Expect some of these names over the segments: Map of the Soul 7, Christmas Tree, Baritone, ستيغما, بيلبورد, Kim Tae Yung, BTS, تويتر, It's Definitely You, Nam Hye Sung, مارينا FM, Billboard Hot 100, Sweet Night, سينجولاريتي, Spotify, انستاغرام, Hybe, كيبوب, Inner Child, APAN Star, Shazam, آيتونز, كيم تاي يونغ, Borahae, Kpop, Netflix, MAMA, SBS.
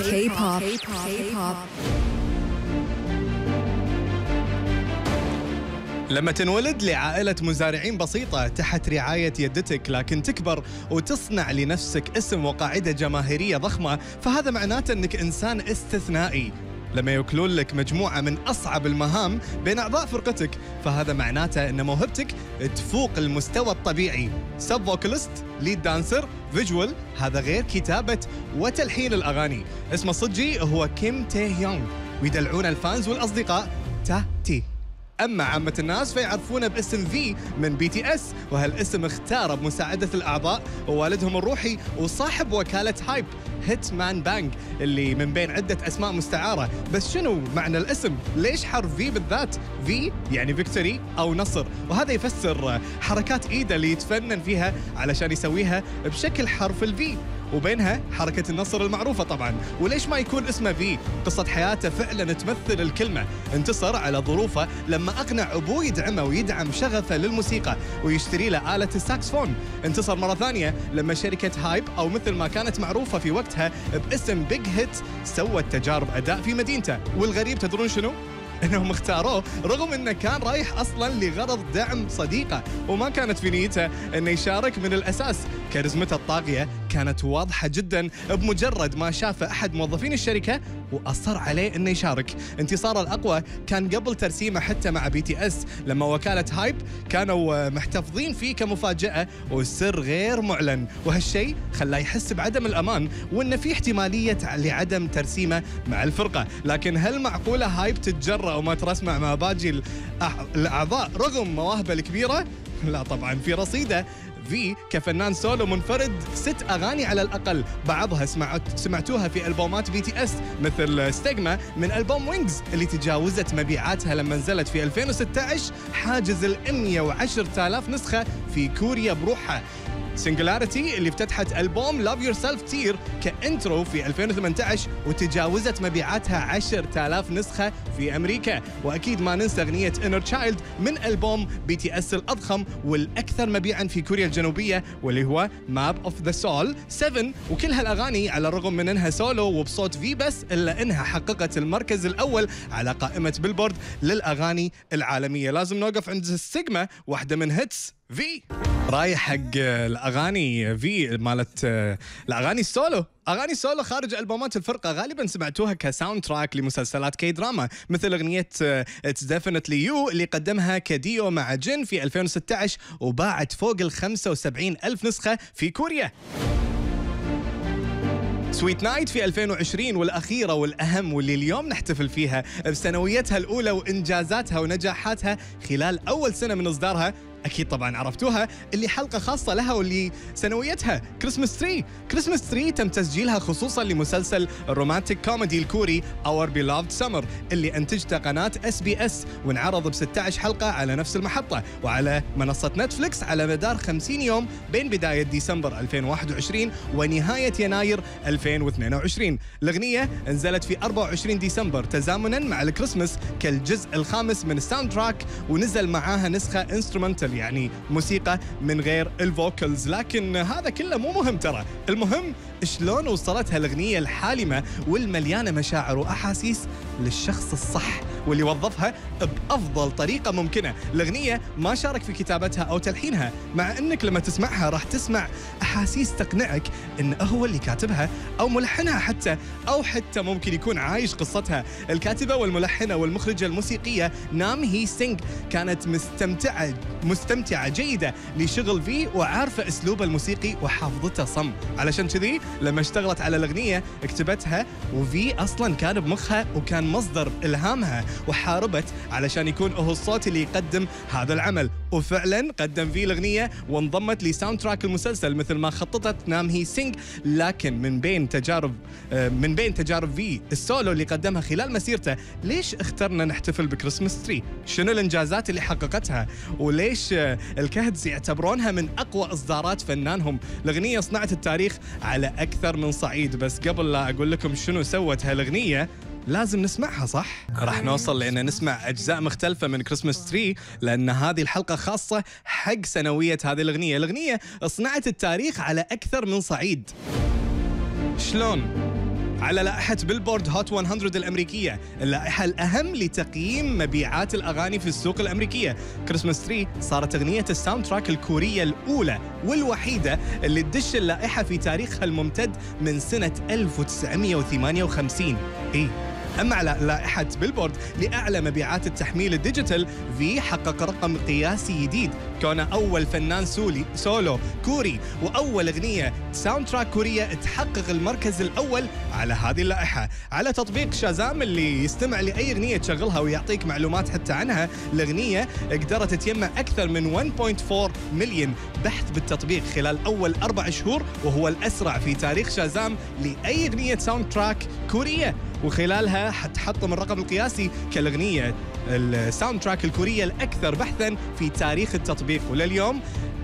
K-pop. لما تنولد لعائلة مزارعين بسيطة تحت رعاية يدتك، لكن تكبر وتصنع لنفسك اسم وقاعدة جماهيرية ضخمة، فهذا معناته أنك إنسان استثنائي. لما يوكلون لك مجموعة من أصعب المهام بين أعضاء فرقتك، فهذا معناته أن موهبتك تفوق المستوى الطبيعي. سب فوكاليست، ليد دانسر، فيجوال، هذا غير كتابة وتلحين الأغاني. اسمه الصجي هو كيم تاي يونغ، ويدلعون الفانز والأصدقاء تا تي. أما عامة الناس فيعرفونه باسم في من BTS، وهالاسم اختاره بمساعدة الأعضاء ووالدهم الروحي وصاحب وكالة هايب هيت مان بانج، اللي من بين عدة أسماء مستعارة. بس شنو معنى الاسم؟ ليش حرف في بالذات؟ في يعني فيكتوري أو نصر، وهذا يفسر حركات إيده اللي يتفنن فيها علشان يسويها بشكل حرف الفي، وبينها حركة النصر المعروفة طبعاً. وليش ما يكون اسمه في؟ قصة حياته فعلاً تمثل الكلمة. انتصر على ظروفه لما أقنع أبوه يدعمه ويدعم شغفه للموسيقى ويشتري له آلة الساكسفون. انتصر مرة ثانية لما شركة هايب، أو مثل ما كانت معروفة في وقتها باسم بيج هيت، سوت تجارب أداء في مدينته. والغريب تدرون شنو؟ انهم اختاروه رغم انه كان رايح اصلا لغرض دعم صديقه، وما كانت في نيته انه يشارك من الاساس. كاريزمته الطاغيه كانت واضحه جدا بمجرد ما شافه احد موظفين الشركه واصر عليه انه يشارك. انتصاره الاقوى كان قبل ترسيمه حتى مع BTS، لما وكاله هايب كانوا محتفظين فيه كمفاجاه وسر غير معلن، وهالشيء خلاه يحس بعدم الامان وانه في احتماليه لعدم ترسيمه مع الفرقه. لكن هل معقوله هايب تتجرأ وما ترسمع مع باقي الأعضاء رغم مواهبه الكبيرة؟ لا طبعا. في رصيده في كفنان سولو منفرد 6 أغاني على الأقل، بعضها سمعتوها في ألبومات BTS مثل ستيغما من ألبوم وينجز اللي تجاوزت مبيعاتها لما نزلت في 2016 حاجز 110,000 نسخة في كوريا بروحها. سينجولاريتي اللي افتتحت ألبوم Love Yourself Tear كإنترو في 2018 وتجاوزت مبيعاتها 10,000 نسخة في أمريكا. وأكيد ما ننسى أغنية Inner Child من ألبوم BTS الأضخم والأكثر مبيعاً في كوريا الجنوبية، واللي هو Map of the Soul 7. وكل هالأغاني على الرغم من أنها سولو وبصوت في بس، إلا أنها حققت المركز الأول على قائمة بيلبورد للأغاني العالمية. لازم نوقف عند السيجما، واحدة من هيتس في. رايح حق الاغاني في مالت الاغاني السولو. اغاني السولو خارج البومات الفرقه غالبا سمعتوها كساوند تراك لمسلسلات كي دراما، مثل اغنيه It's Definitely You اللي قدمها كديو مع جن في 2016 وباعت فوق 75,000 نسخه في كوريا. سويت نايت في 2020 والأخيرة والأهم، واللي اليوم نحتفل فيها بسنويتها الأولى وإنجازاتها ونجاحاتها خلال أول سنة من إصدارها. أكيد طبعاً عرفتوها، اللي حلقة خاصة لها واللي سنويتها Christmas Tree. Christmas Tree تم تسجيلها خصوصاً لمسلسل الرومانتيك كوميدي الكوري Our Beloved Summer اللي أنتجته قناة SBS، وانعرض ب 16 حلقة على نفس المحطة وعلى منصة نتفليكس على مدار 50 يوم بين بداية ديسمبر 2021 ونهاية يناير 2022. الأغنية نزلت في 24 ديسمبر تزامناً مع الكريسماس كالجزء الخامس من الساوند تراك، ونزل معاها نسخة انسترومنتال، يعني موسيقى من غير الفوكلز. لكن هذا كله مو مهم ترى، المهم شلون وصلتها الأغنية الحالمة والمليانة مشاعر وأحاسيس للشخص الصح واللي وظفها بأفضل طريقة ممكنة. الأغنية ما شارك في كتابتها أو تلحينها، مع أنك لما تسمعها راح تسمع أحاسيس تقنعك أنه هو اللي كاتبها أو ملحنها حتى، أو حتى ممكن يكون عايش قصتها. الكاتبة والملحنة والمخرجة الموسيقية نام هي سينغ كانت مستمتعة جيدة لشغل في، وعارفة أسلوبه الموسيقي وحافظته صم. علشان كذي لما اشتغلت على الأغنية كتبتها، وفي أصلا كان بمخها وكان مصدر إلهامها، وحاربت علشان يكون هو الصوت اللي يقدم هذا العمل. وفعلا قدم في الأغنية وانضمت لساوند تراك المسلسل مثل ما خططت نام هي سينغ. لكن من بين تجارب في السولو اللي قدمها خلال مسيرته، ليش اخترنا نحتفل بكريسماس تري؟ شنو الإنجازات اللي حققتها؟ وليش الكهدز يعتبرونها من أقوى إصدارات فنانهم؟ الأغنية صنعت التاريخ على أكثر من صعيد. بس قبل لا أقول لكم شنو سوت هالأغنية، لازم نسمعها صح؟ راح نوصل لأن نسمع أجزاء مختلفة من كريسماس تري، لأن هذه الحلقة خاصة حق سنوية هذه الأغنية. الأغنية صنعت التاريخ على أكثر من صعيد. شلون؟ على لائحة بيلبورد هوت 100 الأمريكية، اللائحة الأهم لتقييم مبيعات الأغاني في السوق الأمريكية، كريسماس تري صارت أغنية الساوند تراك الكورية الأولى والوحيدة اللي تدش اللائحة في تاريخها الممتد من سنة 1958. أما على لائحة بيلبورد لأعلى مبيعات التحميل الديجيتال، في حقق رقم قياسي جديد كونه أول فنان سولو كوري وأول أغنية ساوند تراك كورية تحقق المركز الأول على هذه اللائحة. على تطبيق شازام اللي يستمع لأي أغنية تشغلها ويعطيك معلومات حتى عنها، الأغنية قدرت تجمع أكثر من 1.4 مليون بحث بالتطبيق خلال أول 4 شهور، وهو الأسرع في تاريخ شازام لأي أغنية ساوند تراك كورية، وخلالها حتحطم الرقم القياسي كالأغنية الساوند تراك الكورية الأكثر بحثاً في تاريخ التطبيق، ولليوم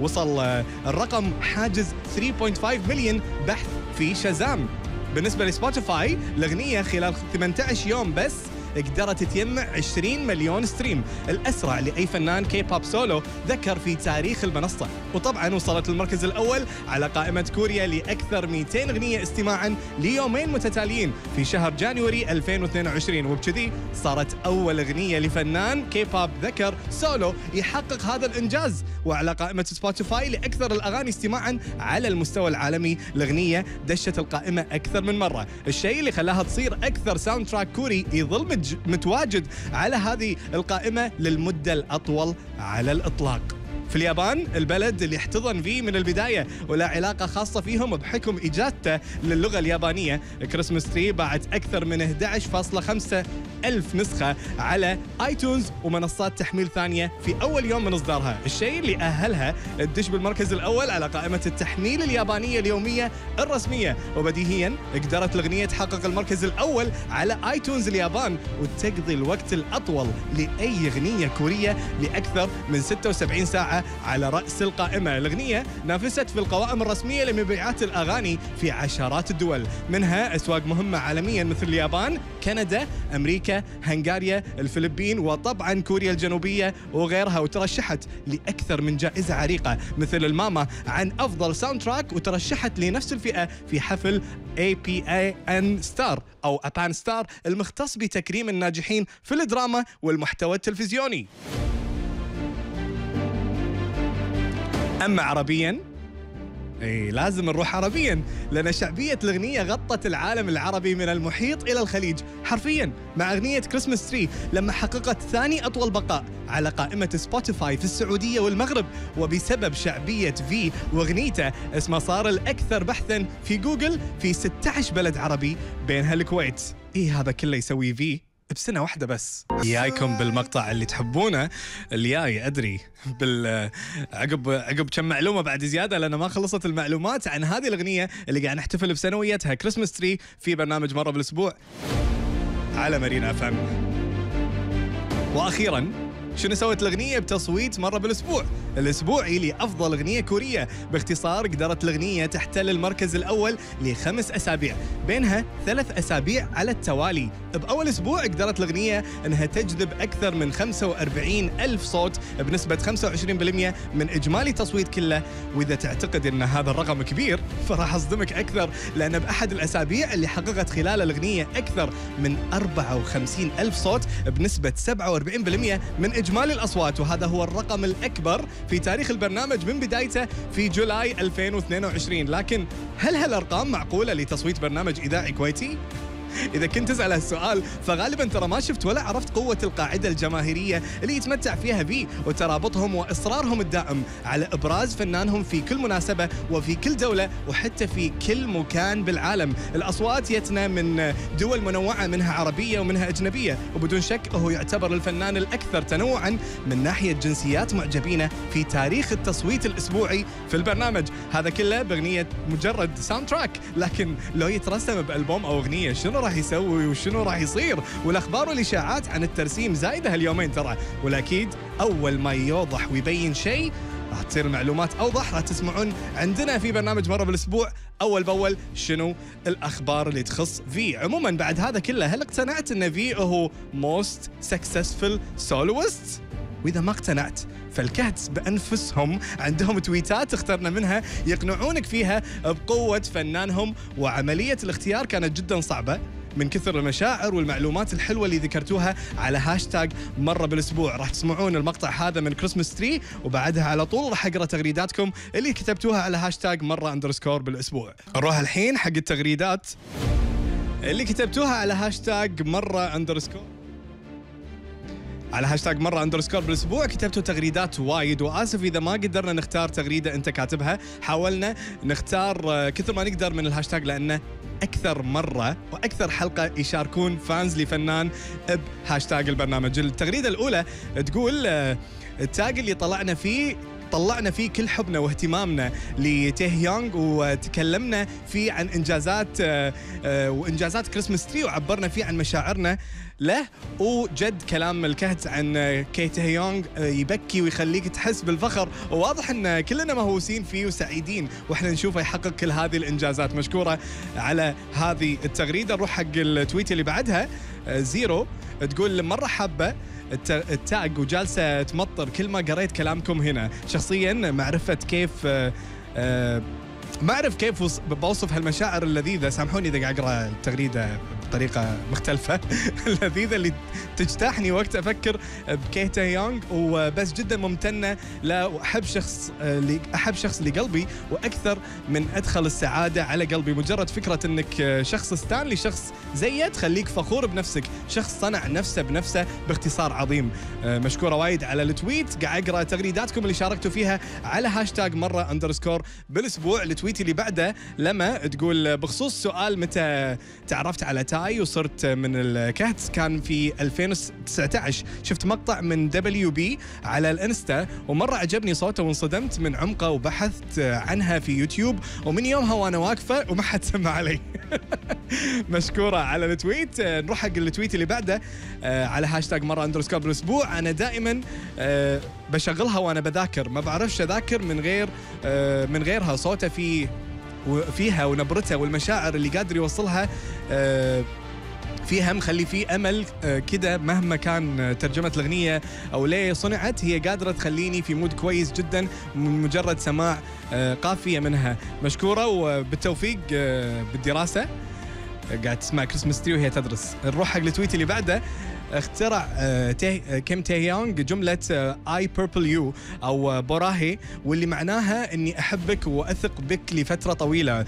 وصل الرقم حاجز 3.5 مليون بحث في شازام. بالنسبة لسبوتيفاي، الأغنية خلال 18 يوم بس قدرت تجمع 20 مليون ستريم، الأسرع لأي فنان كي بوب سولو ذكر في تاريخ المنصة، وطبعا وصلت المركز الأول على قائمة كوريا لأكثر 200 أغنية استماعا ليومين متتاليين في شهر جانيوري 2022، وبكذي صارت أول أغنية لفنان كي بوب ذكر سولو يحقق هذا الإنجاز. وعلى قائمة سبوتيفاي لأكثر الأغاني استماعا على المستوى العالمي، الأغنية دشت القائمة أكثر من مرة، الشيء اللي خلاها تصير أكثر ساوند تراك كوري يظل متواجد على هذه القائمة للمدة الأطول على الإطلاق. في اليابان، البلد اللي احتضن فيه من البداية ولا علاقة خاصة فيهم بحكم إجادته للغة اليابانية، كريسماس تري باعت أكثر من 11.5 ألف نسخة على آيتونز ومنصات تحميل ثانية في أول يوم من إصدارها، الشيء اللي أهلها تدش بالمركز الأول على قائمة التحميل اليابانية اليومية الرسمية، وبديهياً قدرت الأغنية تحقق المركز الأول على آيتونز اليابان وتقضي الوقت الأطول لأي أغنية كورية لأكثر من 76 ساعة على رأس القائمة. الأغنية نافست في القوائم الرسمية لمبيعات الأغاني في عشرات الدول، منها أسواق مهمة عالمياً مثل اليابان، كندا، أمريكا، هنغاريا، الفلبين، وطبعا كوريا الجنوبية وغيرها، وترشحت لأكثر من جائزة عريقة مثل الماما عن أفضل ساوند تراك، وترشحت لنفس الفئة في حفل APAN Star أو APAN Star المختص بتكريم الناجحين في الدراما والمحتوى التلفزيوني. أما عربيا، لازم نروح عربيا، لأن شعبية الأغنية غطت العالم العربي من المحيط إلى الخليج حرفيا مع أغنية كريسماس تري، لما حققت ثاني أطول بقاء على قائمة سبوتيفاي في السعودية والمغرب، وبسبب شعبية في وأغنيته اسمه صار الأكثر بحثا في جوجل في 16 بلد عربي بينها الكويت. هذا كله يسوي في بسنة واحدة بس. إياكم بالمقطع اللي تحبونه اللي جاي، أدري عقب كم معلومة بعد زيادة، لأن ما خلصت المعلومات عن هذه الأغنية اللي قاعد نحتفل بسنويتها، كريسماس تري، في برنامج مرة بالأسبوع على مارينا FM. وأخيراً، شنو سوت الأغنية بتصويت مرة بالأسبوع الأسبوعي لأفضل أغنية كورية؟ باختصار، قدرت الأغنية تحتل المركز الأول ل5 أسابيع، بينها 3 أسابيع على التوالي. بأول أسبوع قدرت الأغنية أنها تجذب أكثر من 45,000 صوت بنسبة 25% من إجمالي تصويت كله، وإذا تعتقد أن هذا الرقم كبير فراح أصدمك أكثر، لأن بأحد الأسابيع اللي حققت خلال الأغنية أكثر من 54,000 صوت بنسبة 47% من إجمالي الأصوات، وهذا هو الرقم الأكبر في تاريخ البرنامج من بدايته في جولاي 2022. لكن هل هالأرقام معقولة لتصويت برنامج إذاعي كويتي؟ إذا كنت تسأل هالسؤال فغالباً ترى ما شفت ولا عرفت قوة القاعدة الجماهيرية اللي يتمتع فيها في وترابطهم وإصرارهم الدائم على إبراز فنانهم في كل مناسبة وفي كل دولة وحتى في كل مكان بالعالم. الأصوات يتنا من دول منوعة، منها عربية ومنها أجنبية، وبدون شك هو يعتبر الفنان الأكثر تنوعاً من ناحية جنسيات معجبينه في تاريخ التصويت الأسبوعي في البرنامج. هذا كله بأغنية مجرد ساوند تراك، لكن لو يترسم بألبوم أو أغنية شنو راح يسوي وشنو راح يصير؟ والأخبار والإشاعات عن الترسيم زايدة هاليومين ترى، والأكيد أول ما يوضح ويبين شيء راح تصير معلومات أوضح، راح تسمعون عندنا في برنامج مرة بالأسبوع أول بأول شنو الأخبار اللي تخص في. عموما بعد هذا كله، هل اقتنعت أن في هو most successful soloist؟ وإذا ما اقتنعت فالكهتس بأنفسهم عندهم تويتات اخترنا منها يقنعونك فيها بقوة فنانهم. وعملية الاختيار كانت جدا صعبة من كثر المشاعر والمعلومات الحلوة اللي ذكرتوها على هاشتاج مرة بالأسبوع. راح تسمعون المقطع هذا من كريسمس تري وبعدها على طول راح أقرأ تغريداتكم اللي كتبتوها على هاشتاج مرة أندرسكور بالأسبوع. نروح الحين حق التغريدات اللي كتبتوها على هاشتاج مرة أندرسكور بالاسبوع. كتبتوا تغريدات وايد واسف اذا ما قدرنا نختار تغريده انت كاتبها، حاولنا نختار كثر ما نقدر من الهاشتاج لانه اكثر مره واكثر حلقه يشاركون فانز لفنان بهاشتاج البرنامج. التغريده الاولى تقول التاج اللي طلعنا فيه كل حبنا واهتمامنا لتيه يونغ وتكلمنا فيه عن إنجازات كريسمس تري وعبرنا فيه عن مشاعرنا له، وجد كلام الكهت عن كي تيه يونغ يبكي ويخليك تحس بالفخر، وواضح أن كلنا مهووسين فيه وسعيدين وإحنا نشوفه يحقق كل هذه الإنجازات. مشكورة على هذه التغريدة. نروح حق التويت اللي بعدها. زيرو تقول مرة حابة التاج وجالسة تمطر كل ما قريت كلامكم هنا، شخصيا معرفة كيف ما أعرف كيف بوصف هالمشاعر اللذيذة. سامحوني إذا قاعد أقرأ التغريدة بطريقة مختلفة اللذيذة اللي تجتاحني وقت أفكر بكي تاي يونغ، وبس جدا ممتنة له وأحب شخص لقلبي وأكثر من أدخل السعادة على قلبي. مجرد فكرة أنك شخص ستانلي شخص زيه تخليك فخور بنفسك، شخص صنع نفسه بنفسه باختصار عظيم. مشكورة وايد على التويت. قاعد أقرأ تغريداتكم اللي شاركتوا فيها على هاشتاج مرة أندرسكور بالأسبوع. التويت اللي بعده لما تقول بخصوص سؤال متى تعرفت على تاي وصرت من الكهتس، كان في 2019 شفت مقطع من دبليو بي على الانستا ومرة عجبني صوته وانصدمت من عمقه وبحثت عنها في يوتيوب ومن يومها وانا واقفة وما حد سمع علي. مشكورة على التويت. نروح حق التويت اللي بعده على هاشتاج مرة أندرسكور بالأسبوع. أنا دائما بشغلها وأنا بذاكر، ما بعرفش أذاكر من غيرها. صوته فيها ونبرتها والمشاعر اللي قادر يوصلها فيها مخلي فيه أمل كده مهما كان ترجمة الأغنية أو ليه صنعت، هي قادرة تخليني في مود كويس جدا من مجرد سماع قافية منها. مشكورة وبالتوفيق بالدراسة. قاعد تسمع كريسمس تري وهي تدرس. نروح حق التويت اللي بعده. اخترع كيم تاي يونغ جملة I Purple You أو بوراهي واللي معناها أني أحبك وأثق بك لفترة طويلة.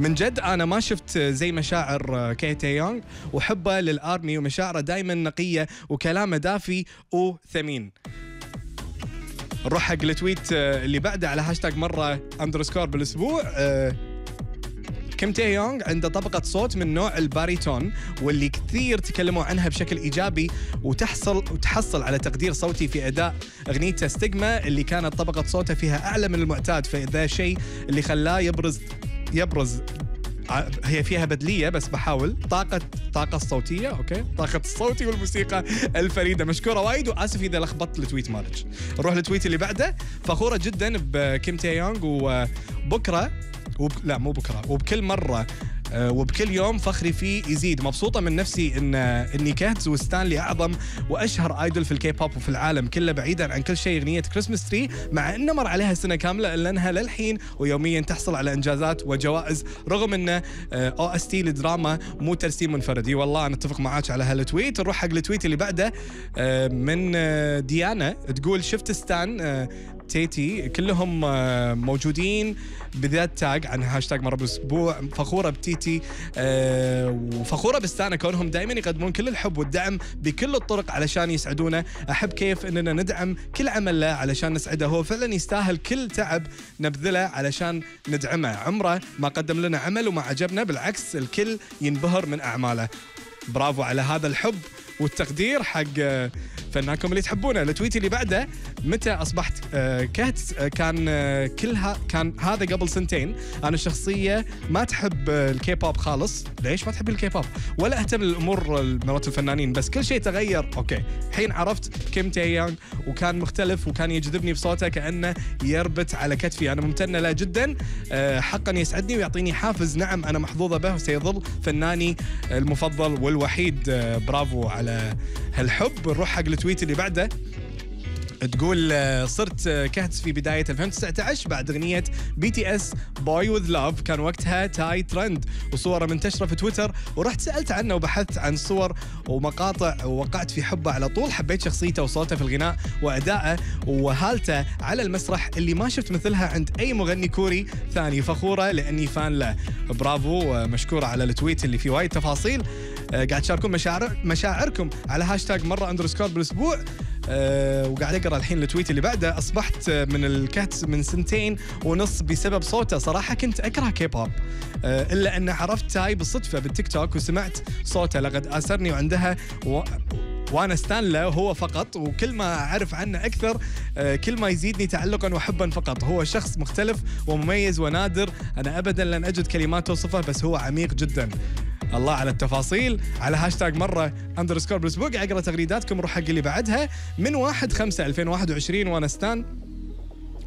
من جد أنا ما شفت زي مشاعر كي تاي يونغ وحبه للآرمي ومشاعره دايما نقية وكلامه دافي وثمين. نروح حق التويت اللي بعده على هاشتاج مرة أندرسكور بالأسبوع. كيم تاي يونغ عنده طبقة صوت من نوع الباريتون واللي كثير تكلموا عنها بشكل إيجابي وتحصل على تقدير صوتي في أداء أغنيته ستيغما اللي كانت طبقة صوتها فيها أعلى من المعتاد، فإذا شيء اللي خلاه يبرز هي فيها بدلية بس بحاول طاقة الصوتية. أوكي، طاقة الصوتي والموسيقى الفريدة. مشكورة وايد وآسف إذا لخبطت التويت مالك. نروح للتويت اللي بعده. فخورة جدا بكيم تاي يونغ وبكرة وبكل مرة وبكل يوم فخري فيه يزيد، مبسوطة من نفسي إني كهتز وستانلي أعظم وأشهر آيدول في الكي بوب وفي العالم كله بعيدا عن كل شيء. أغنية كريسمس تري مع إنه مر عليها سنة كاملة إلا أنها للحين ويوميا تحصل على إنجازات وجوائز رغم إنه OST لدراما مو ترسيم منفردي. والله أنا أتفق معاك على هالتويت. نروح حق التويت اللي بعده من ديانا. تقول شفت ستان تيتي كلهم موجودين بذات تاج عن هاشتاج مرة بالأسبوع. فخورة بتيتي وفخورة بستانا كونهم دائما يقدمون كل الحب والدعم بكل الطرق علشان يسعدونا. أحب كيف أننا ندعم كل عمل له علشان نسعده، هو فعلا يستاهل كل تعب نبذله علشان ندعمه. عمره ما قدم لنا عمل وما عجبنا، بالعكس الكل ينبهر من أعماله. برافو على هذا الحب والتقدير حق فنانكم اللي تحبونه. التويت اللي بعده متى أصبحت كهتس، كان هذا قبل سنتين. أنا شخصية ما تحب الكي بوب خالص. ليش ما تحب الكي بوب؟ ولا أهتم للأمور مرات الفنانين، بس كل شيء تغير. أوكي، الحين عرفت كيم تاي يونغ وكان مختلف وكان يجذبني بصوته كأنه يربط على كتفي. أنا ممتنة له جدا، حقا يسعدني ويعطيني حافز. نعم أنا محظوظة به وسيظل فناني المفضل والوحيد. برافو على هالحب. نروح حق التويت اللي بعده تقول صرت كهتس في بداية 2019 بعد أغنية BTS Boy With Love، كان وقتها تاي ترند وصوره منتشرة في تويتر، ورحت سألت عنه وبحثت عن صور ومقاطع ووقعت في حبه على طول. حبيت شخصيته وصوته في الغناء وأدائه وهالته على المسرح اللي ما شفت مثلها عند أي مغني كوري ثاني. فخورة لأني فان له. برافو، مشكورة على التويت اللي فيه وايد تفاصيل. قاعد تشاركون مشاعركم على هاشتاج مرة أندرسكور بالأسبوع. وقاعد اقرا الحين التويت اللي بعده. اصبحت من الكاتس من 2.5 سنين بسبب صوته. صراحه كنت اكره كي بوب، الا ان عرفت تاي بالصدفه بالتيك توك وسمعت صوته، لقد اثرني وعندها وانا استان له هو فقط، وكل ما اعرف عنه اكثر كل ما يزيدني تعلقا وحبا فقط. هو شخص مختلف ومميز ونادر، انا ابدا لن اجد كلمات توصفه، بس هو عميق جدا. الله على التفاصيل. على هاشتاج مرة أندرسكور بالأسبوع أقرأ تغريداتكم. نروح حق اللي بعدها من 1/5/2021. وأنا ستان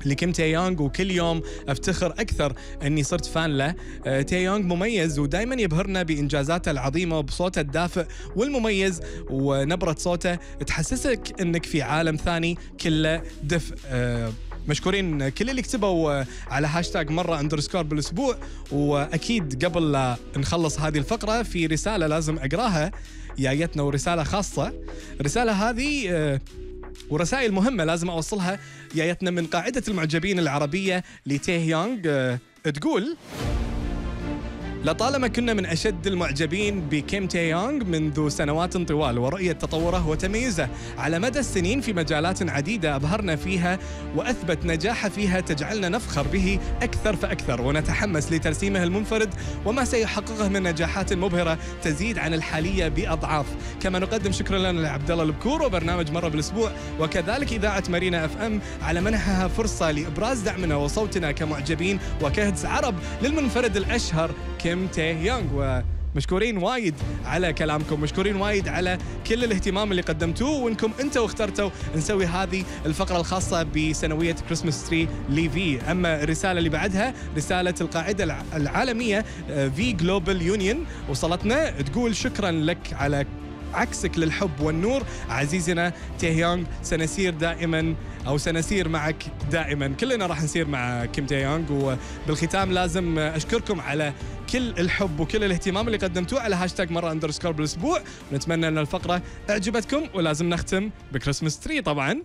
لكيم تاي يونغ وكل يوم أفتخر أكثر أني صرت فان له. تاي يونغ مميز ودايما يبهرنا بإنجازاته العظيمة وبصوته الدافئ والمميز، ونبرة صوته تحسسك أنك في عالم ثاني كله دفء. مشكورين كل اللي كتبوا على هاشتاج مرة أندرسكور بالأسبوع. وأكيد قبل لا نخلص هذه الفقرة في رسالة لازم أقراها جايتنا، ورسالة خاصة. الرسالة هذه ورسائل مهمة لازم أوصلها جايتنا من قاعدة المعجبين العربية لتاي يونغ. تقول لطالما كنا من أشد المعجبين بكيم تاي يونغ منذ سنوات طوال، ورؤية تطوره وتميزه على مدى السنين في مجالات عديدة أبهرنا فيها وأثبت نجاحه فيها تجعلنا نفخر به أكثر فأكثر، ونتحمس لترسيمه المنفرد وما سيحققه من نجاحات مبهرة تزيد عن الحالية بأضعاف. كما نقدم شكرا لنا لعبد الله البكور وبرنامج مرة بالأسبوع، وكذلك إذاعة مارينا FM على منحها فرصة لإبراز دعمنا وصوتنا كمعجبين وكهتس عرب للمنفرد الأشهر كيم تاي يونغ. ومشكورين وايد على كلامكم، مشكورين وايد على كل الاهتمام اللي قدمتوه، وانكم انتوا اخترتوا نسوي هذه الفقرة الخاصة بسنوية كريسمس تري ليفي. اما الرسالة اللي بعدها رسالة القاعدة العالمية في جلوبال يونيون وصلتنا، تقول شكرا لك على عكسك للحب والنور عزيزنا تاي يونغ، سنسير دائما أو سنسير معك دائما. كلنا راح نسير مع كيم تاي يونغ. وبالختام لازم أشكركم على كل الحب وكل الاهتمام اللي قدمتوه على هاشتاج مرة أندرسكور بالأسبوع، ونتمنى أن الفقرة أعجبتكم. ولازم نختم بكريسمس تري طبعا.